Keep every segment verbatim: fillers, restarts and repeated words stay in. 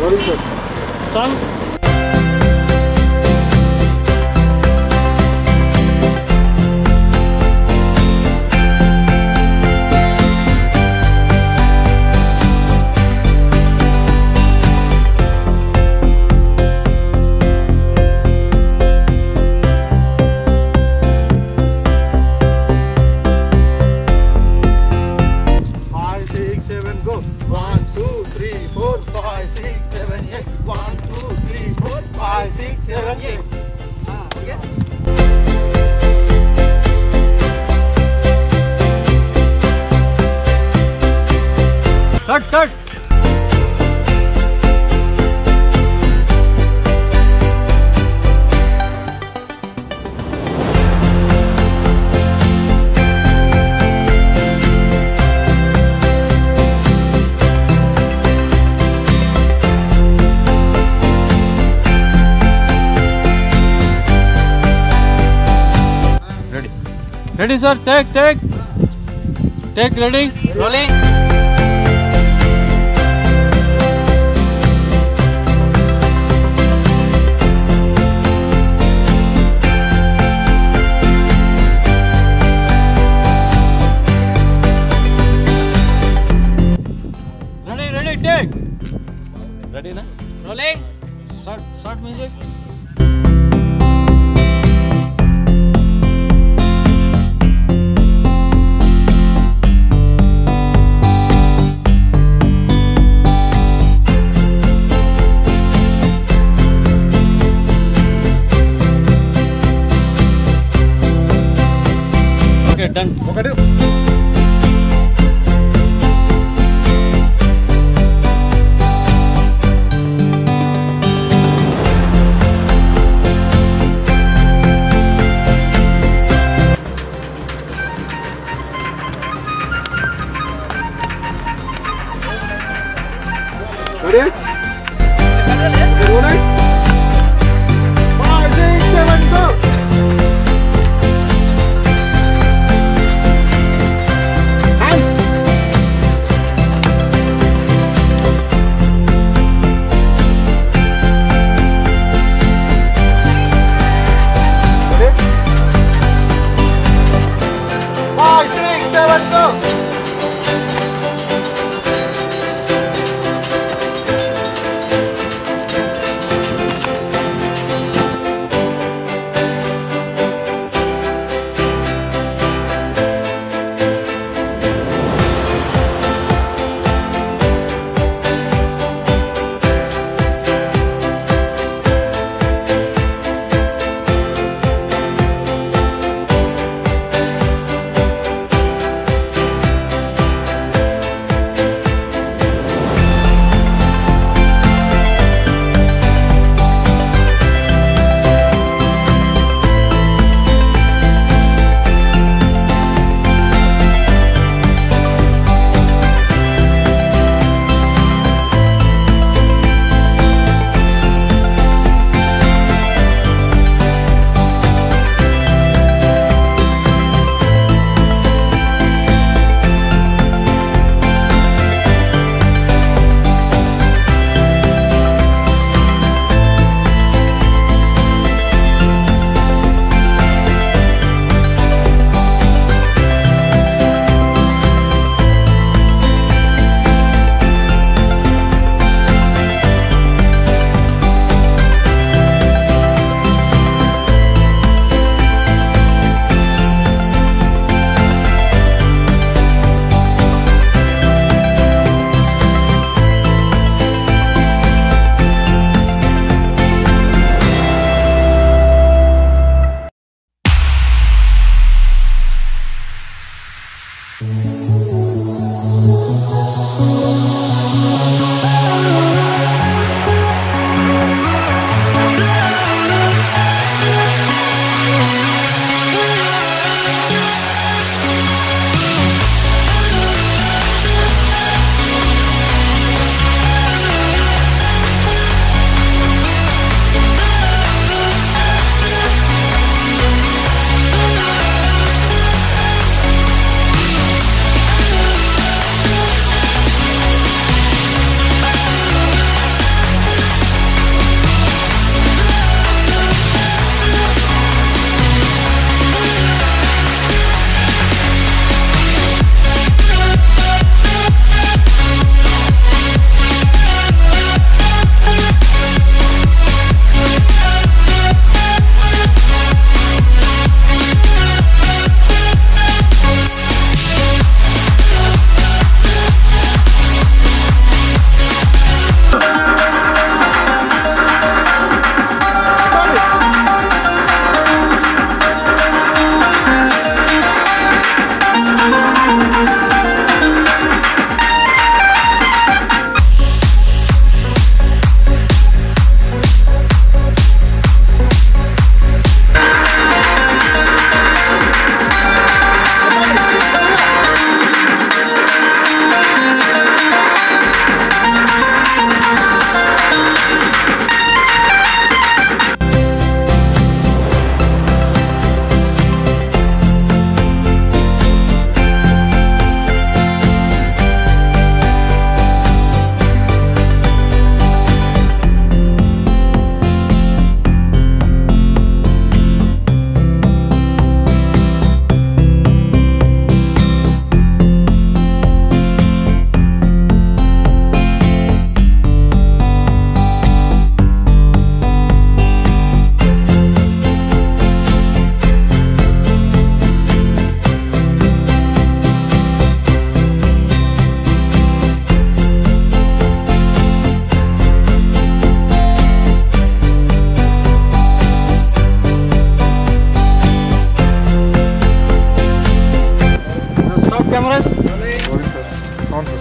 What is it? Sun? one, two, three, four, five, six, seven, eight, one, two, three, four, five, six, seven, eight. Ah, okay. Cut, cut. Ready, sir? Take, take. Take, ready? Rolling. Ready, ready, take. Ready, na? Rolling. Start, start music. Okay, done. Okay. Ready? Ready? five, six, seven, go!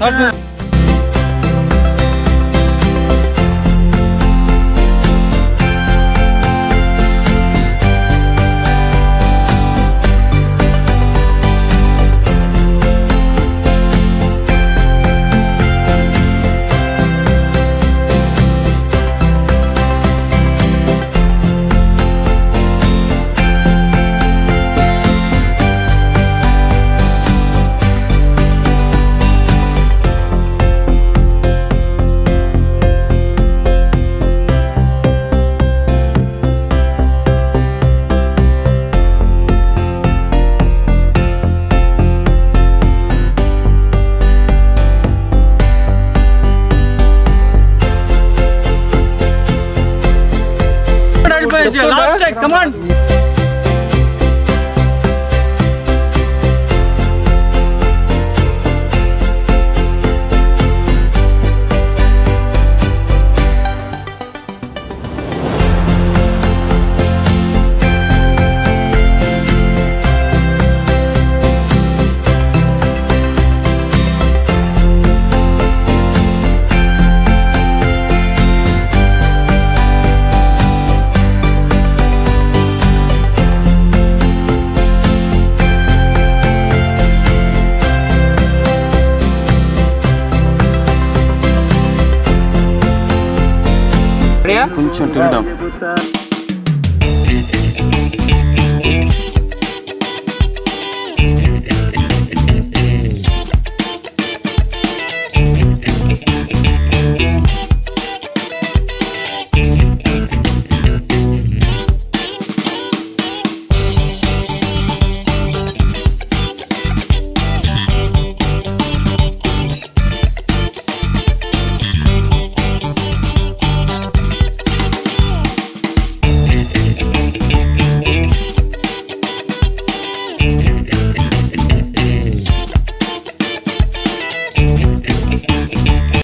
start with last tag, come on. Punch until down.